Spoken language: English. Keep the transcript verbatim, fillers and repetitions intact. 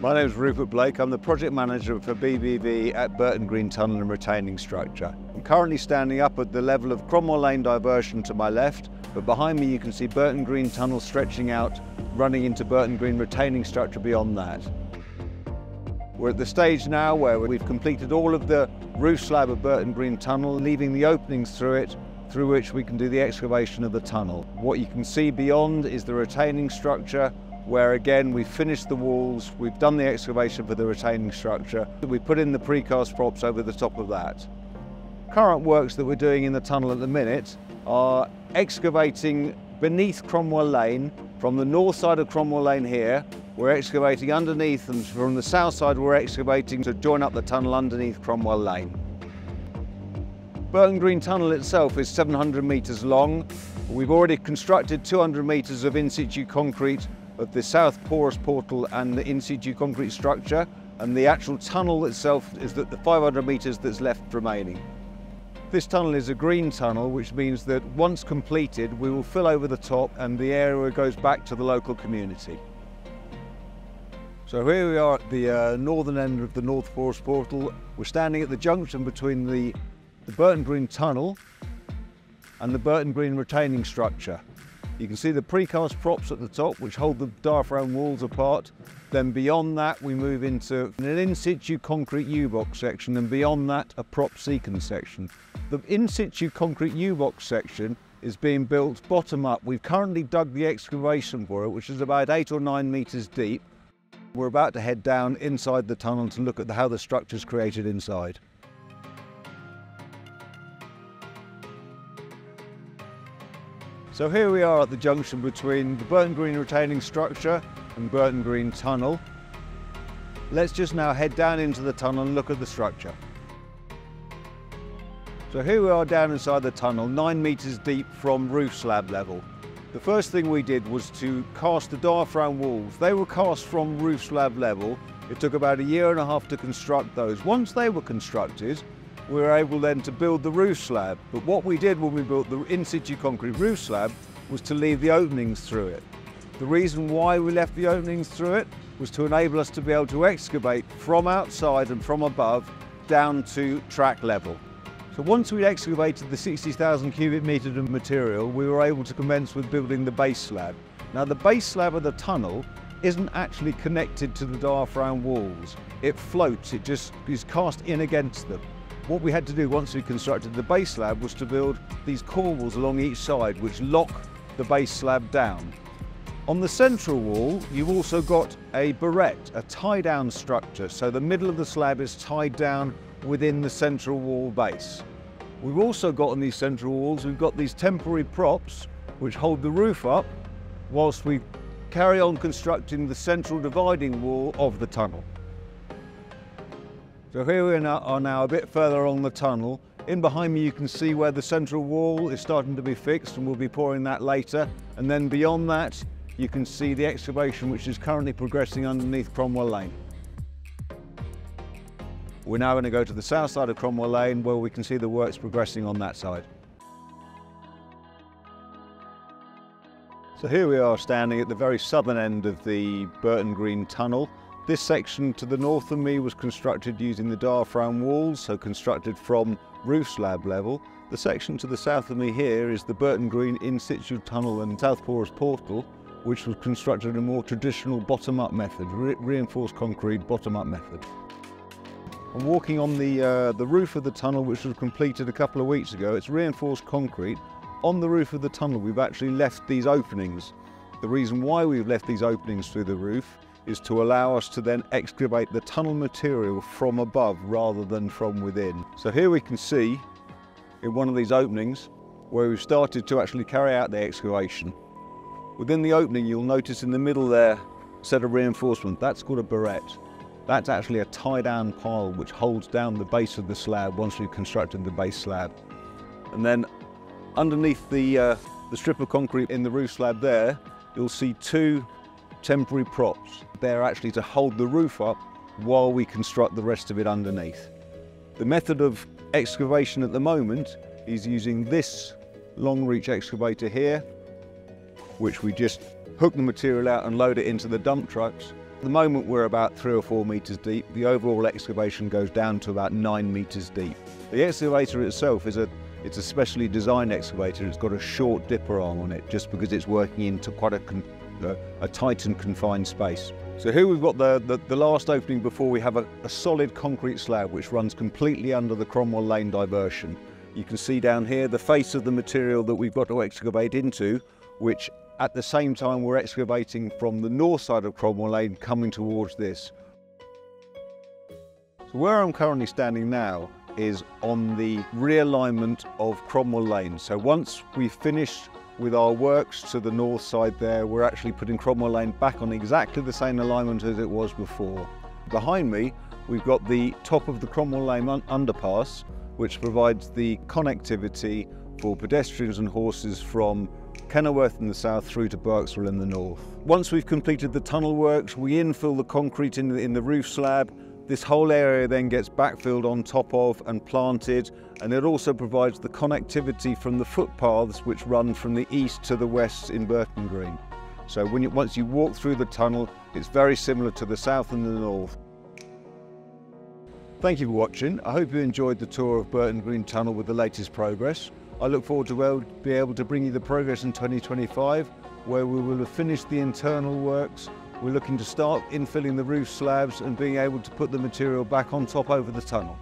My name is Rupert Blake. I'm the project manager for B B V at Burton Green Tunnel and Retaining Structure. I'm currently standing up at the level of Cromwell Lane diversion to my left, but behind me you can see Burton Green Tunnel stretching out, running into Burton Green Retaining Structure beyond that. We're at the stage now where we've completed all of the roof slab of Burton Green Tunnel, leaving the openings through it, through which we can do the excavation of the tunnel. What you can see beyond is the retaining structure, where again we've finished the walls, we've done the excavation for the retaining structure, we put in the precast props over the top of that. Current works that we're doing in the tunnel at the minute are excavating beneath Cromwell Lane. From the north side of Cromwell Lane here, we're excavating underneath, and from the south side we're excavating to join up the tunnel underneath Cromwell Lane. Burton Green Tunnel itself is seven hundred metres long. We've already constructed two hundred metres of in-situ concrete of the south porous portal and the in-situ concrete structure, and the actual tunnel itself is the five hundred metres that's left remaining. This tunnel is a green tunnel, which means that once completed we will fill over the top and the area goes back to the local community. So here we are at the uh, northern end of the north porous portal. We're standing at the junction between the, the Burton Green Tunnel and the Burton Green Retaining Structure. You can see the precast props at the top, which hold the diaphragm walls apart. Then beyond that, we move into an in-situ concrete U-box section, and beyond that, a prop secant section. The in-situ concrete U-box section is being built bottom-up. We've currently dug the excavation for it, which is about eight or nine metres deep. We're about to head down inside the tunnel to look at how the structure's created inside. So here we are at the junction between the Burton Green Retaining Structure and Burton Green Tunnel. Let's just now head down into the tunnel and look at the structure. So here we are down inside the tunnel, nine metres deep from roof slab level. The first thing we did was to cast the diaphragm walls. They were cast from roof slab level. It took about a year and a half to construct those. Once they were constructed, we were able then to build the roof slab. But what we did when we built the in-situ concrete roof slab was to leave the openings through it. The reason why we left the openings through it was to enable us to be able to excavate from outside and from above down to track level. So once we'd excavated the sixty thousand cubic metres of material, we were able to commence with building the base slab. Now the base slab of the tunnel isn't actually connected to the diaphragm walls. It floats, it just is cast in against them. What we had to do once we constructed the base slab was to build these core walls along each side, which lock the base slab down. On the central wall, you've also got a barrette, a tie-down structure, so the middle of the slab is tied down within the central wall base. We've also got on these central walls, we've got these temporary props which hold the roof up whilst we carry on constructing the central dividing wall of the tunnel. So here we are now a bit further along the tunnel. In behind me you can see where the central wall is starting to be fixed, and we'll be pouring that later. And then beyond that you can see the excavation which is currently progressing underneath Cromwell Lane. We're now going to go to the south side of Cromwell Lane, where we can see the works progressing on that side. So here we are standing at the very southern end of the Burton Green Tunnel. This section to the north of me was constructed using the diaphragm walls, so constructed from roof slab level. The section to the south of me here is the Burton Green in-situ tunnel and south porous portal, which was constructed in a more traditional bottom-up method, re reinforced concrete bottom-up method. I'm walking on the, uh, the roof of the tunnel, which was completed a couple of weeks ago. It's reinforced concrete. On the roof of the tunnel we've actually left these openings. The reason why we've left these openings through the roof is to allow us to then excavate the tunnel material from above rather than from within. So here we can see in one of these openings where we've started to actually carry out the excavation. Within the opening you'll notice in the middle there a set of reinforcement. That's called a barrette. That's actually a tie-down pile which holds down the base of the slab once we've constructed the base slab. And then underneath the, uh, the strip of concrete in the roof slab there, you'll see two temporary props. They're actually to hold the roof up while we construct the rest of it underneath. The method of excavation at the moment is using this long reach excavator here, which we just hook the material out and load it into the dump trucks, At the moment we're about three or four metres deep. The overall excavation goes down to about nine metres deep. The excavator itself is a It's a specially designed excavator. It's got a short dipper arm on it just because it's working into quite a, con a, a tight and confined space. So here we've got the, the, the last opening before we have a, a solid concrete slab which runs completely under the Cromwell Lane diversion. You can see down here the face of the material that we've got to excavate into, which at the same time we're excavating from the north side of Cromwell Lane coming towards this. So where I'm currently standing now is on the realignment of Cromwell Lane. So once we've finished with our works to the north side there, we're actually putting Cromwell Lane back on exactly the same alignment as it was before. Behind me, we've got the top of the Cromwell Lane un underpass, which provides the connectivity for pedestrians and horses from Kenilworth in the south through to Berkswell in the north. Once we've completed the tunnel works, we infill the concrete in the, in the roof slab. This whole area then gets backfilled on top of and planted, and it also provides the connectivity from the footpaths which run from the east to the west in Burton Green. So when you, once you walk through the tunnel, it's very similar to the south and the north. Thank you for watching. I hope you enjoyed the tour of Burton Green Tunnel with the latest progress. I look forward to be able to bring you the progress in twenty twenty-five, where we will have finished the internal works. We're looking to start infilling the roof slabs and being able to put the material back on top over the tunnel.